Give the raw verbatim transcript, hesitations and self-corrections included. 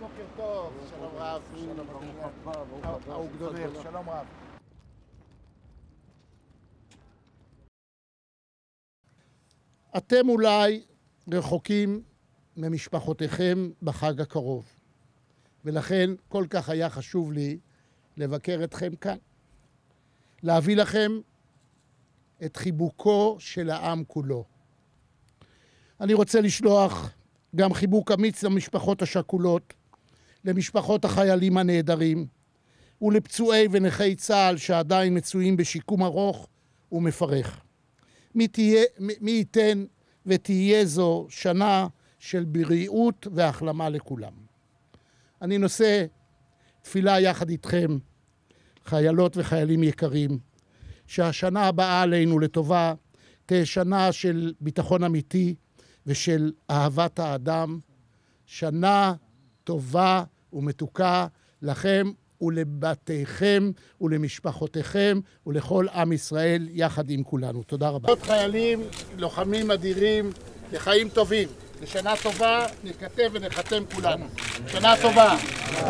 בוקר טוב, שלום רב, שלום רב, אהוג דונר, שלום רב. אתם אולי רחוקים ממשפחותיכם בחג הקרוב, ולכן כל כך היה חשוב לי לבקר אתכם כאן, להביא לכם את חיבוקו של העם כולו. אני רוצה לשלוח גם חיבוק אמיץ למשפחות השכולות, למשפחות החיילים הנעדרים ולפצועי ונכי צה"ל שעדיין מצויים בשיקום ארוך ומפרך. מי, תהיה, מי ייתן ותהיה זו שנה של בריאות והחלמה לכולם. אני נושא תפילה יחד איתכם, חיילות וחיילים יקרים, שהשנה הבאה עלינו לטובה תהיה שנה של ביטחון אמיתי ושל אהבת האדם. שנה טובה ומתוקה לכם ולבתיכם ולמשפחותיכם ולכל עם ישראל יחד עם כולנו. תודה רבה. עוד חיילים, לוחמים אדירים, לחיים טובים. לשנה טובה, נכתב ונחתם כולנו. שנה טובה.